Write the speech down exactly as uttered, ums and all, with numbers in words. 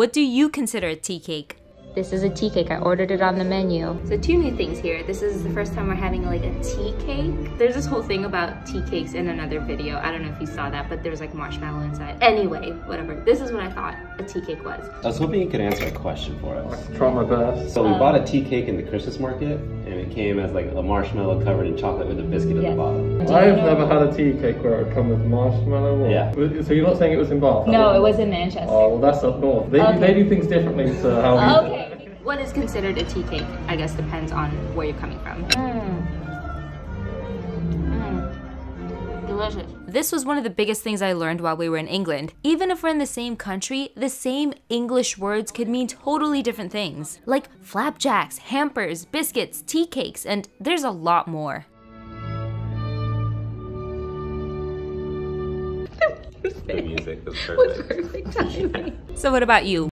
What do you consider a tea cake? This is a tea cake. I ordered it on the menu. So two new things here. This is the first time we're having like a tea cake. There's this whole thing about tea cakes in another video. I don't know if you saw that, but there's like marshmallow inside. Anyway, whatever. This is what I thought a tea cake was. I was hoping you could answer a question for us. I try my best. So we um, bought a tea cake in the Christmas market, and it came as like a marshmallow covered in chocolate with a biscuit yes. at the bottom. I've never had a tea cake where it would come with marshmallow. Or... Yeah. So you're not saying it was in Bath? No, it was in Manchester. Oh, well, that's up north. They, okay. do, they do things differently to how we do. Okay. What is considered a tea cake, I guess, depends on where you're coming from. Mm. Mm. Delicious. This was one of the biggest things I learned while we were in England. Even if we're in the same country, the same English words could mean totally different things. Like flapjacks, hampers, biscuits, tea cakes, and there's a lot more. The music was perfect. It was perfect timing. So what about you?